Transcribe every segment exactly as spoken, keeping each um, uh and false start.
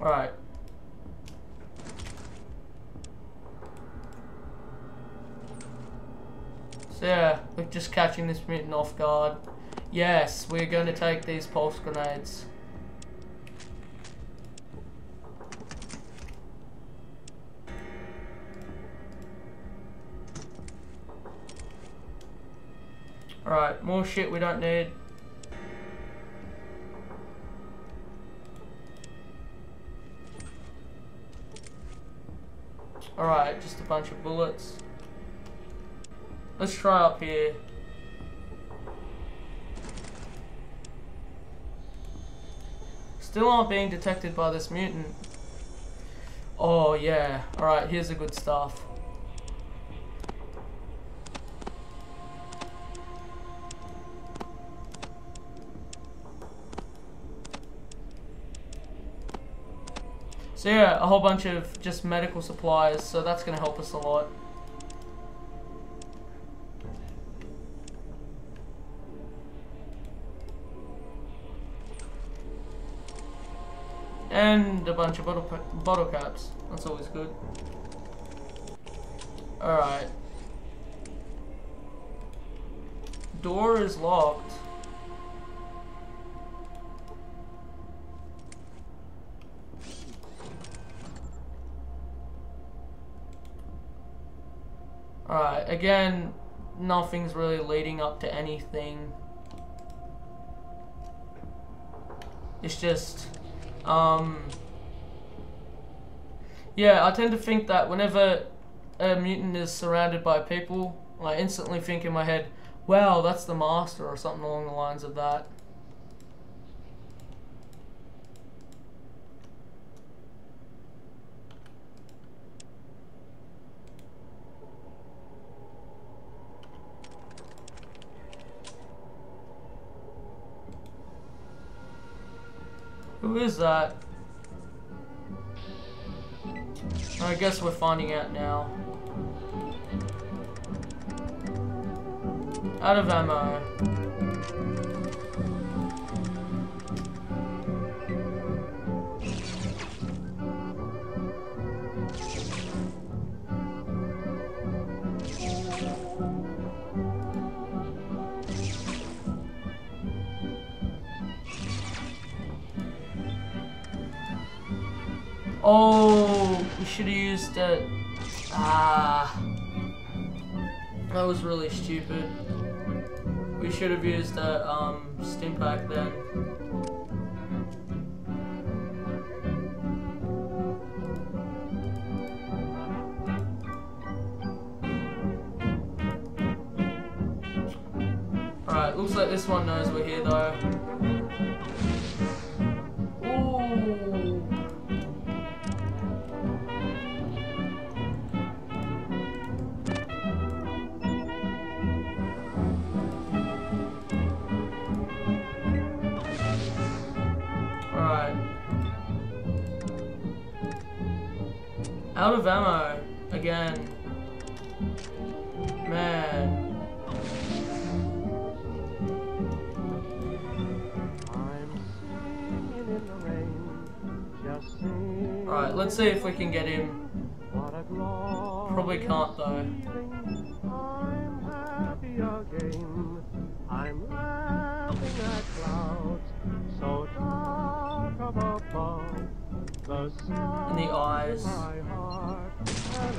Alright. So yeah, we're just catching this mutant off guard. Yes, we're going to take these pulse grenades. Alright, more shit we don't need. Alright, just a bunch of bullets. Let's try up here. Still aren't being detected by this mutant. Oh yeah, alright, here's the good stuff. So yeah, a whole bunch of just medical supplies, so that's going to help us a lot. And a bunch of bottle, bottle caps, that's always good. Alright. Door is locked. Alright, again, nothing's really leading up to anything. It's just, um, yeah, I tend to think that whenever a mutant is surrounded by people, I instantly think in my head, wow, that's the Master or something along the lines of that. Who is that? I guess we're finding out now. Out of ammo. Oh, we should have used it. Ah, that was really stupid. We should have used a um, Stimpak then. All right, looks like this one knows we're here though. Out of ammo again. Man. Alright, let's see if we can get him. Probably can't though. I'm happy again. I'm laughing at clouds so dark above. And the eyes.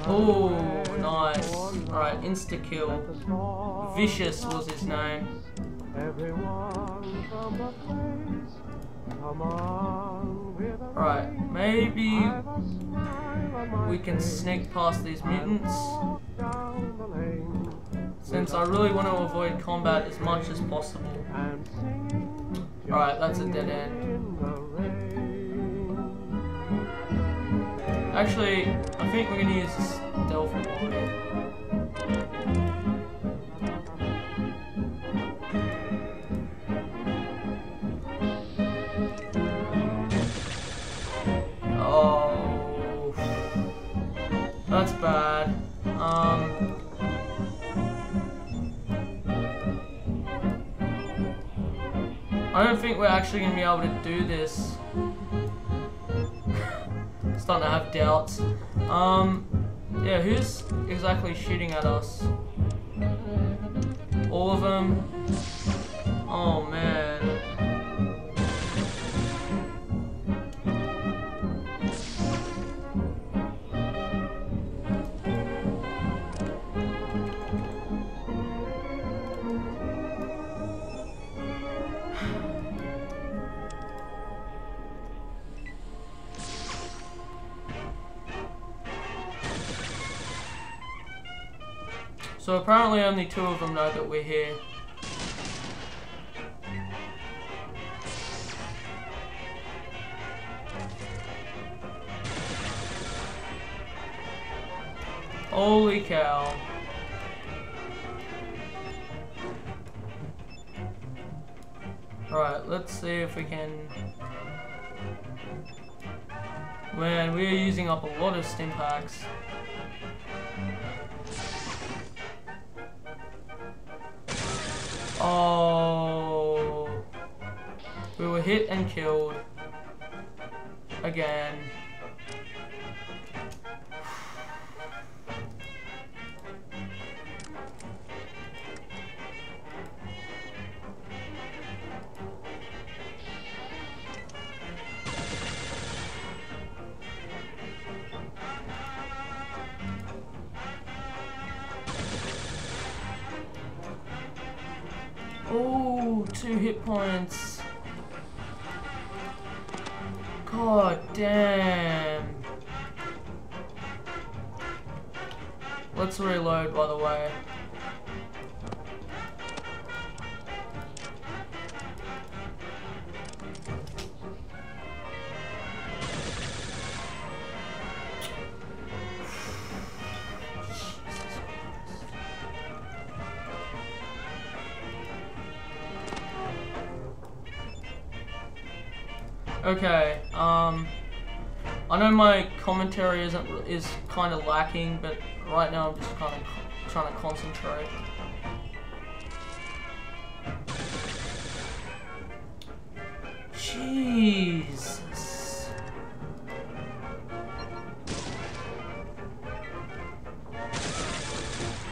Oh, nice. Alright, Insta-Kill. Vicious was his name. Alright, maybe we can sneak past these mutants. Since I really want to avoid combat as much as possible. Alright, that's a dead end. Actually, I think we're going to use this stealth mode. Oh, that's bad. Um. I don't think we're actually going to be able to do this. starting to have doubts. Um, yeah, who's exactly shooting at us? All of them? Oh man. So apparently only two of them know that we're here. Holy cow. Alright, let's see if we can... Man, we're using up a lot of Stimpaks. Oh, we were hit and killed again. Two hit points. God damn. Let's reload, by the way. Okay, um, I know my commentary isn't, is kind of lacking, but right now I'm just kind of co- trying to concentrate. Jesus.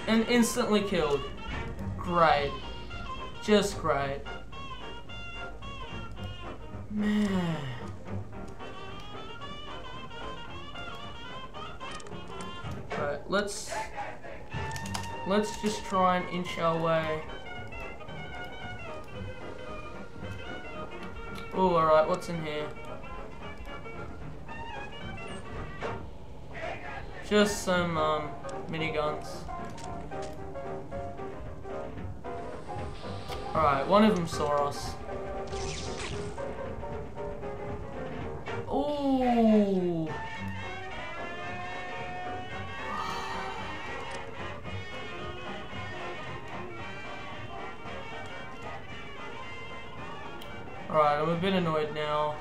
And instantly killed. Great. Just great. Man. Alright, let's let's just try and inch our way. Oh, alright, what's in here? Just some um miniguns. Alright, one of them saw us. Ooh. Alright, I'm a bit annoyed now.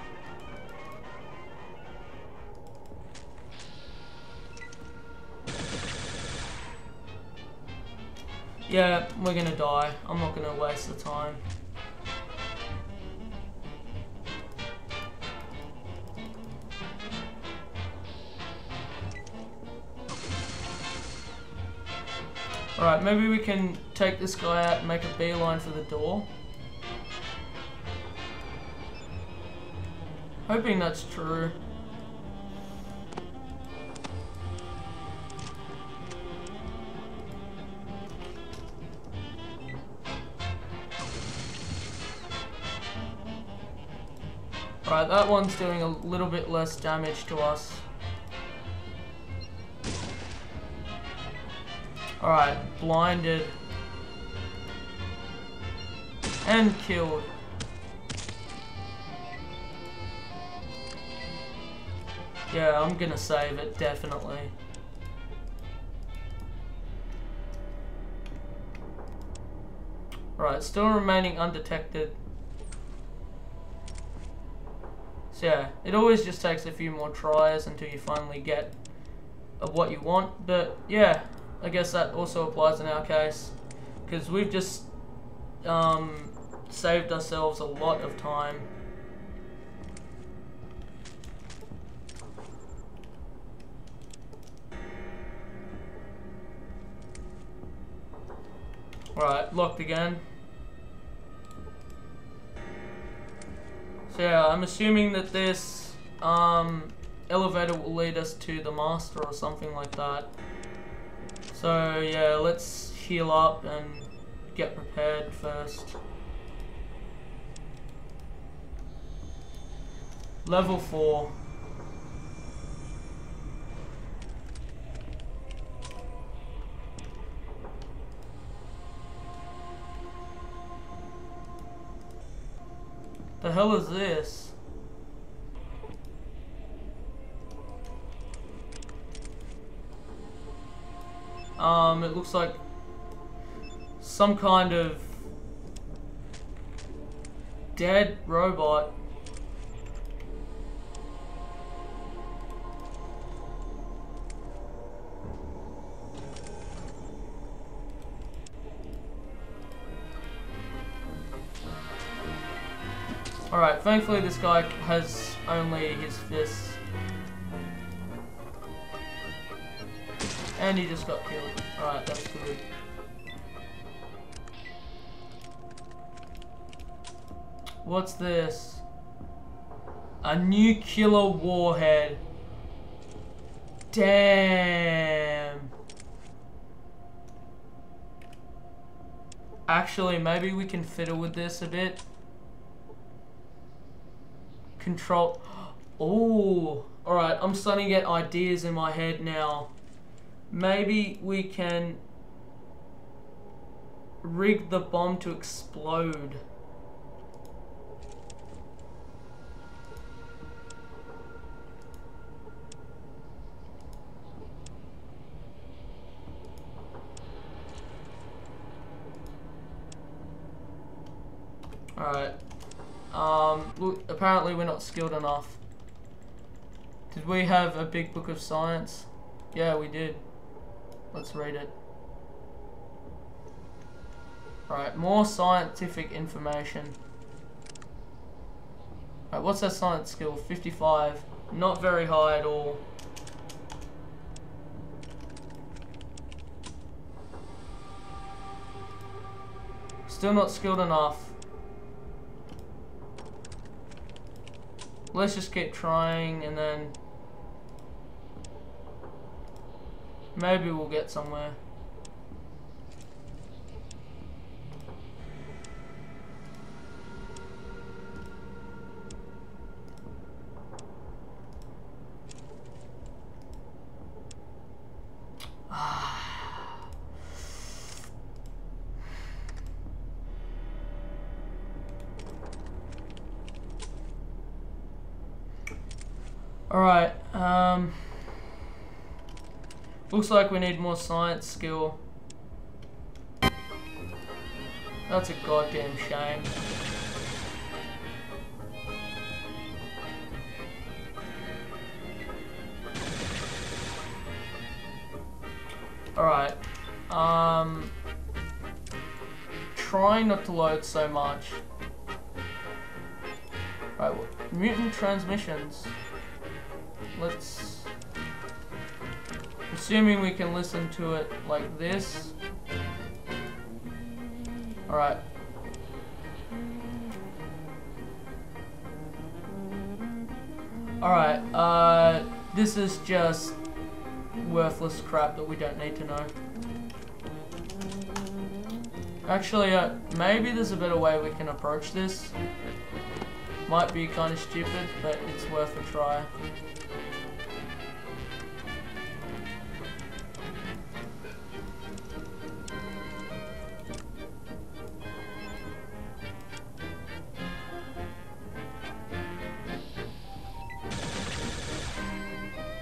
Yeah, we're gonna die. I'm not gonna waste the time. Alright, maybe we can take this guy out and make a beeline for the door. Hoping that's true. Alright, that one's doing a little bit less damage to us. Alright, blinded. And killed. Yeah, I'm gonna save it, definitely. Alright, still remaining undetected. So yeah, it always just takes a few more tries until you finally get what you want, but yeah. I guess that also applies in our case, because we've just um, saved ourselves a lot of time. Right, locked again. So yeah, I'm assuming that this um, elevator will lead us to the master or something like that. So yeah, let's heal up and get prepared first. Level four. The hell is this? Um, it looks like some kind of dead robot. Alright, thankfully this guy has only his fists. And he just got killed. Alright, that's good. What's this? A nuclear warhead. Damn. Actually, maybe we can fiddle with this a bit. Control. Oh, alright, I'm starting to get ideas in my head now. Maybe we can rig the bomb to explode. Alright. Um, look, apparently we're not skilled enough. Did we have a big book of science? Yeah, we did. Let's read it. Alright, more scientific information. Alright, what's our science skill? fifty-five. Not very high at all. Still not skilled enough. Let's just keep trying and then maybe we'll get somewhere. Alright, um, looks like we need more science skill. That's a goddamn shame. Alright, um, trying not to load so much. Right, well, Mutant Transmissions. Let's, assuming we can listen to it like this. Alright. Alright, uh, this is just worthless crap that we don't need to know. Actually, uh, maybe there's a better way we can approach this. Might be kind of stupid, but it's worth a try.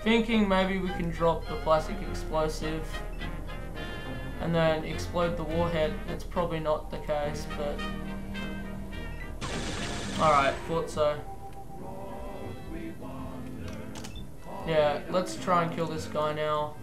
Thinking maybe we can drop the plastic explosive and then explode the warhead. It's probably not the case, but alright, thought so. Yeah, let's try and kill this guy now.